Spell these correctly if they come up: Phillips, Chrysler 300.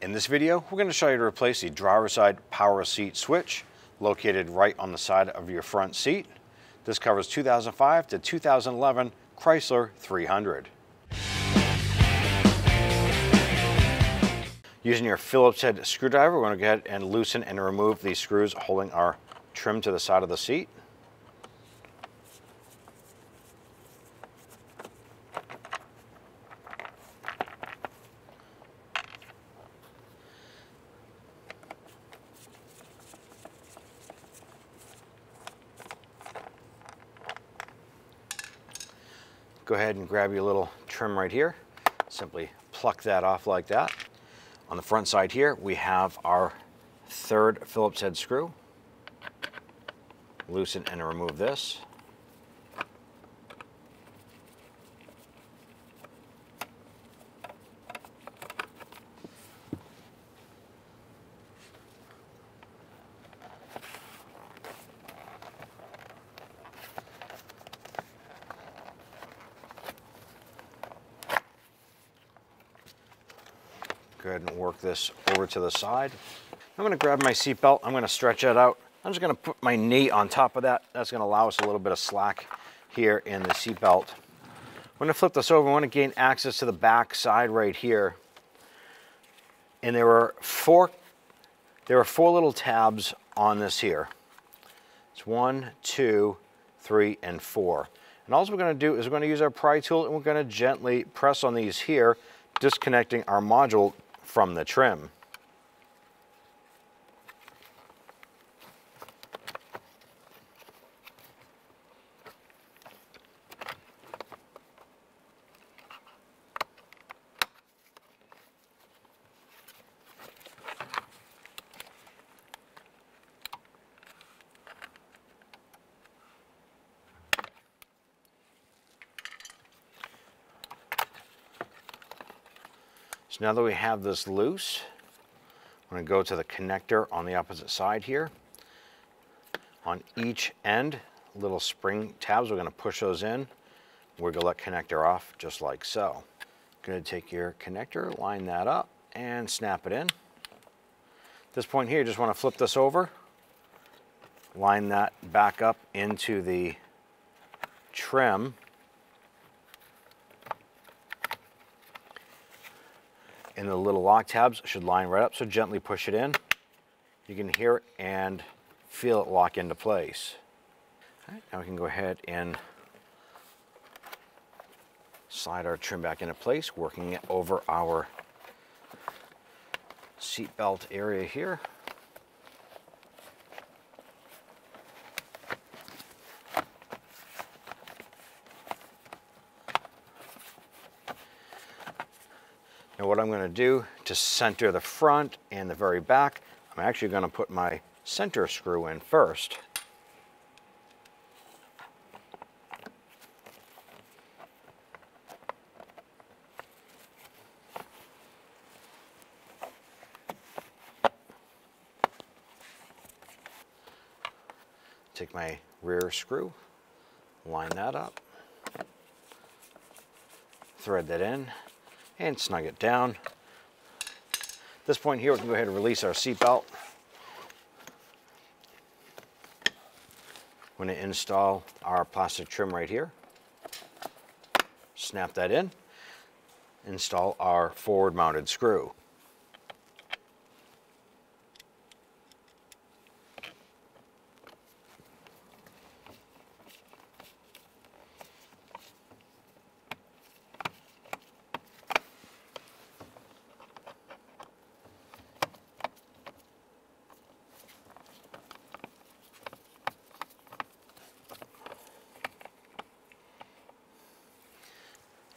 In this video, we're going to show you to replace the driver's side power seat switch located right on the side of your front seat. This covers 2005 to 2011 Chrysler 300. Using your Phillips head screwdriver, we're going to go ahead and loosen and remove these screws holding our trim to the side of the seat. Go ahead and grab your little trim right here. Simply pluck that off like that. On the front side here, we have our third Phillips head screw. Loosen and remove this. Go ahead and work this over to the side. I'm going to grab my seat belt. I'm going to stretch that out. I'm just going to put my knee on top of that. That's going to allow us a little bit of slack here in the seat belt. I'm going to flip this over. I want to gain access to the back side right here. And there are four little tabs on this here. It's 1, 2, 3, and 4. And all we're going to do is we're going to use our pry tool and we're going to gently press on these here, disconnecting our module from the trim. So now that we have this loose, I'm going to go to the connector on the opposite side here. On each end, little spring tabs, we're going to push those in. We're going to let connector off just like so. Going to take your connector, line that up, and snap it in. At this point here, you just want to flip this over, line that back up into the trim. And the little lock tabs should line right up, so gently push it in. You can hear it and feel it lock into place. All right, now we can go ahead and slide our trim back into place, working it over our seat belt area here. Now what I'm going to do to center the front and the very back, I'm actually going to put my center screw in first. Take my rear screw, line that up, thread that in, and snug it down. At this point here, we can go ahead and release our seat belt. We're going to install our plastic trim right here. Snap that in. Install our forward mounted screw.